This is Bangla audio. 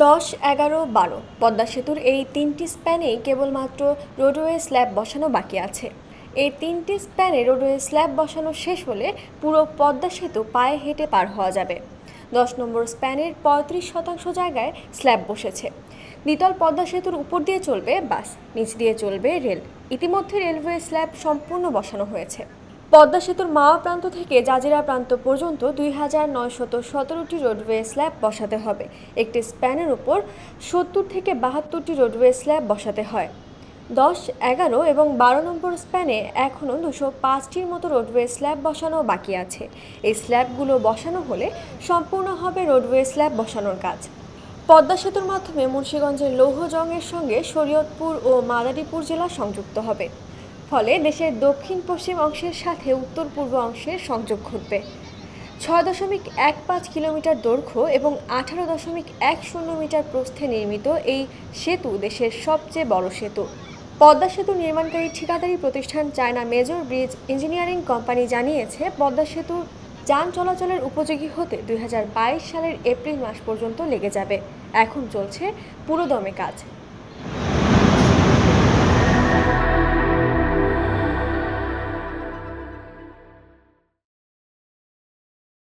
दस एगारो बारो पद्मा सेतुर ये तीनटी स्पैने केवलमात्र रोडवे स्लैब बसानो बाकी आछे। এই তিনটি স্প্যানে রোডওয়ে স্ল্যাব বসানো শেষ হলে পুরো পদ্মা সেতু পায়ে হেঁটে পার হওয়া যাবে। 10 নম্বর স্প্যানের 35% জায়গায় স্ল্যাব বসেছে। দ্বিতল পদ্মা সেতুর উপর দিয়ে চলবে বাস, নিচ দিয়ে চলবে রেল। ইতিমধ্যে রেলওয়ে স্ল্যাব সম্পূর্ণ বসানো হয়েছে। পদ্মা সেতুর মাওয়া প্রান্ত থেকে জাজিরা প্রান্ত পর্যন্ত 2917টি রোডওয়ে স্ল্যাব বসাতে হবে। একটি স্প্যানের উপর 70 থেকে 72টি রোডওয়ে স্ল্যাব বসাতে হয়। 10, 11 और 12 नम्बर स्पैने एखोनो 205টির মতো रोडवे स्लैब बसानो बाकी आछे। এই স্ল্যাবগুলো বসানো হলে সম্পূর্ণ হবে रोडवे स्लैब বসানোর কাজ। পদ্মা সেতুর মাধ্যমে মুন্সিগঞ্জের লৌহজংয়ের সঙ্গে শরীয়তপুর ও মাদারীপুর জেলা সংযুক্ত হবে। ফলে দেশের দক্ষিণ পশ্চিম অংশের সাথে উত্তর পূর্ব অংশের সংযোগ ঘটবে। 6.15 किलोमीटर दैर्घ्य और 18.10 मीटर प्रस्थे निर्मित यह सेतु देशेर सबचेये बड़ो सेतु। पद्मा सेतु निर्माणकारी ठिकादारी प्रतिष्ठान China major bridge engineering company जानिয়েছে पद्मा सेतु जान चलाचलेर उपयोगी होते 2022 सालेर एप्रिल मास पर्यन्त लेगे जाबे। एखन चलछे पुरोदमे काज।